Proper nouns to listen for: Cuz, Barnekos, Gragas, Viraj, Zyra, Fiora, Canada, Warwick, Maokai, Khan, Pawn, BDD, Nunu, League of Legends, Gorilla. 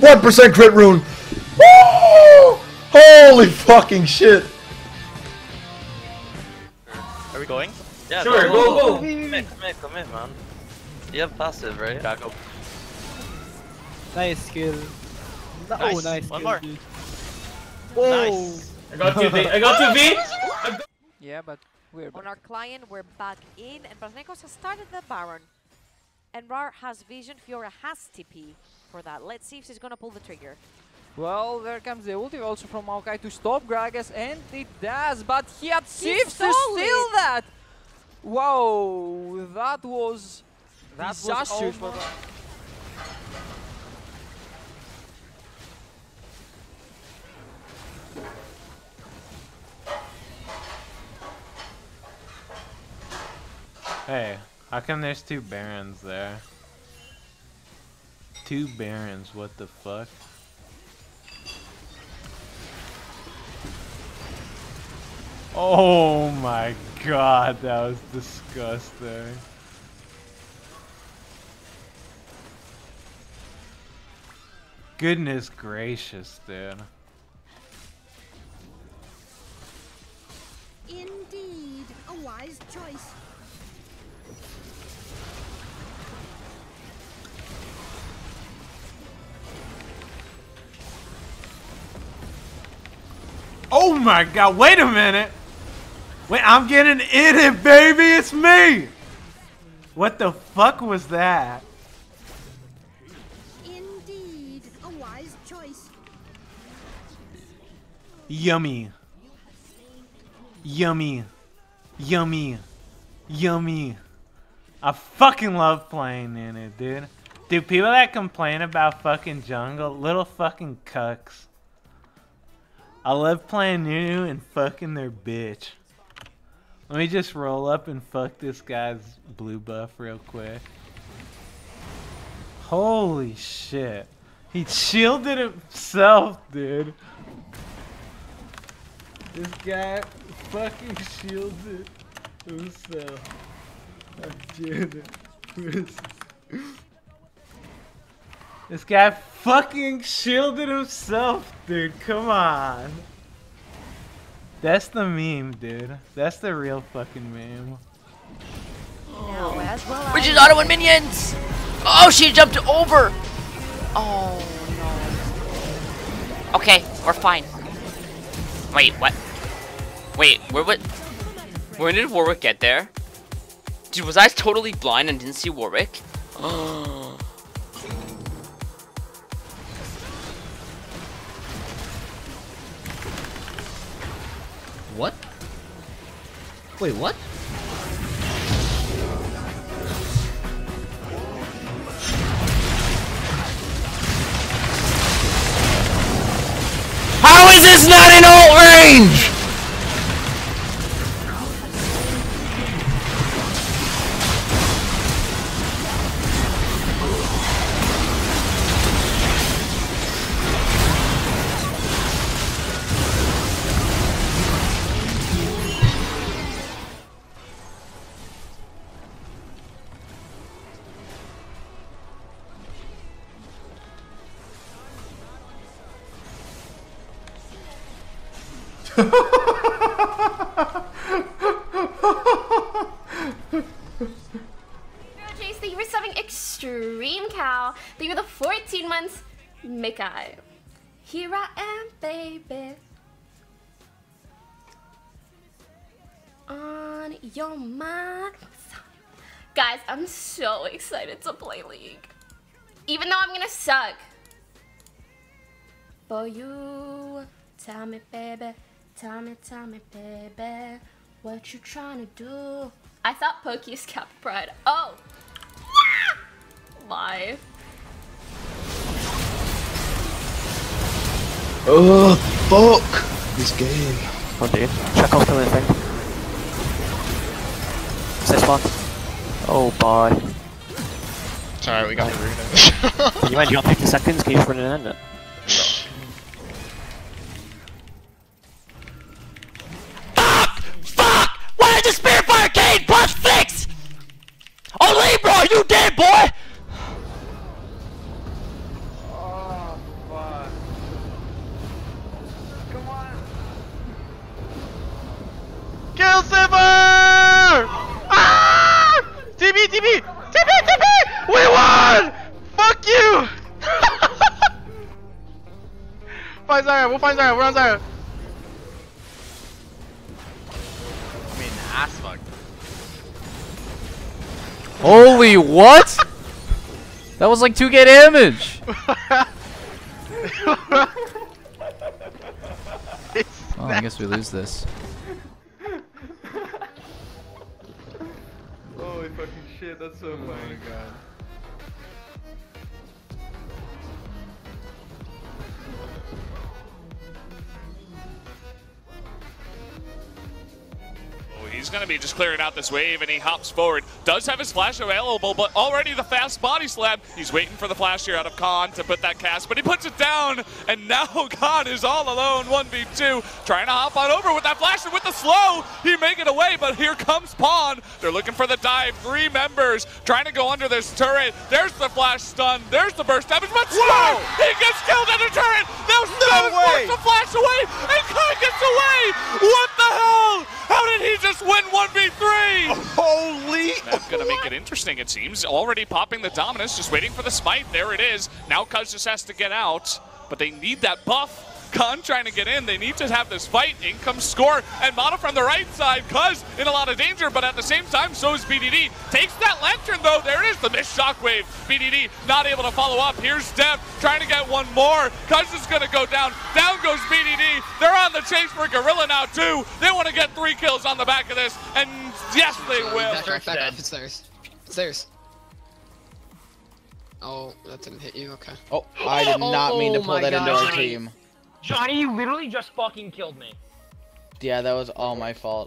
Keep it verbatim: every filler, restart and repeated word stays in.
one percent crit rune. Woo! Holy fucking shit. Are we going? Yeah, sure, go, go, go. Come in, come in, come in, man. You have passive, right? Yeah, go. Nice skill. No, nice. Oh, nice. One skill, more. Dude. Whoa. Nice. I got two V. I got two V. Yeah, but we're back. On our client, we're back in, and Barnekos has started the Baron. And Rar has vision. Fiora has T P for that. Let's see if she's gonna pull the trigger. Well, there comes the ulti also from Maokai to stop Gragas, and it does, but he achieves to steal that! Wow, that was that disastrous was for that. Hey, how come there's two Barons there? Two Barons, what the fuck? Oh my god, that was disgusting. Goodness gracious, dude. Indeed, a wise choice. Oh my god, wait a minute. Wait, I'm getting in it, baby! It's me! What the fuck was that? Indeed, a wise choice. Yummy. Yummy. Yummy. Yummy. I fucking love playing in it, dude. Dude, people that complain about fucking jungle, little fucking cucks. I love playing Nunu and fucking their bitch. Let me just roll up and fuck this guy's blue buff real quick. Holy shit. He shielded himself, dude. This guy fucking shielded himself. I did it. This guy fucking shielded himself, dude. Come on. That's the meme, dude. That's the real fucking meme. Oh. Which is auto and minions! Oh, she jumped over! Oh, no. Okay, we're fine. Wait, what? Wait, where, what? When did Warwick get there? Dude, was I totally blind and didn't see Warwick? Oh. What? Wait, what? How is this not in ult range? Maokai. Here I am, baby. On your mind. Guys, I'm so excited to play League. Even though I'm gonna suck. For you. Tell me, baby. Tell me, tell me, baby. What you trying to do? I thought Pokey's Cap Pride. Oh. Yeah! Live. Oh, fuck! This game. Oh, dude. Check off the little thing. What's this one? Oh, boy. Sorry, we got to ruin it. You went, you got fifty seconds, can you just run and end it? Fuck! Fuck! Why did the Spear Fire Cane plus fix? Oh, Libra, you dead, boy! Oh. find Zyra, we'll find Zyra, we're on Zyra. I mean, ass fuck. Holy what? That was like two K damage. Oh, I guess we lose this. Holy fucking shit, that's so funny. Oh my god. He's going to be just clearing out this wave, and he hops forward. Does have his flash available, but already the fast body slam. He's waiting for the flash here out of Khan to put that cast, but he puts it down, and now Khan is all alone, one v two, trying to hop on over with that flash, and with the slow, he make it away, but here comes Pawn. They're looking for the dive. Three members trying to go under this turret. There's the flash stun. There's the burst damage, but slow! He gets killed under turret. Now Snow forced to flash away, and Khan gets away! What the hell? How did he just win one v three! Holy! That's gonna make it interesting, it seems. Already popping the Dominus, just waiting for the smite. There it is. Now Cuz just has to get out, but they need that buff. Khan trying to get in. They need to have this fight. In comes Score and Mana from the right side. Cuz in a lot of danger, but at the same time, so is B D D. Takes that lantern though. There it is, the missed shockwave. B D D not able to follow up. Here's Dev trying to get one more. Cuz is going to go down. Down goes B D D. They're on the chase for Gorilla now too. They want to get three kills on the back of this, and yes, they will. Back, back, back off. It's theirs. It's theirs. Oh, that didn't hit you. Okay. Oh, I did not oh, mean to pull that God. into our team. Johnny, you literally just fucking killed me. Yeah, that was all my fault.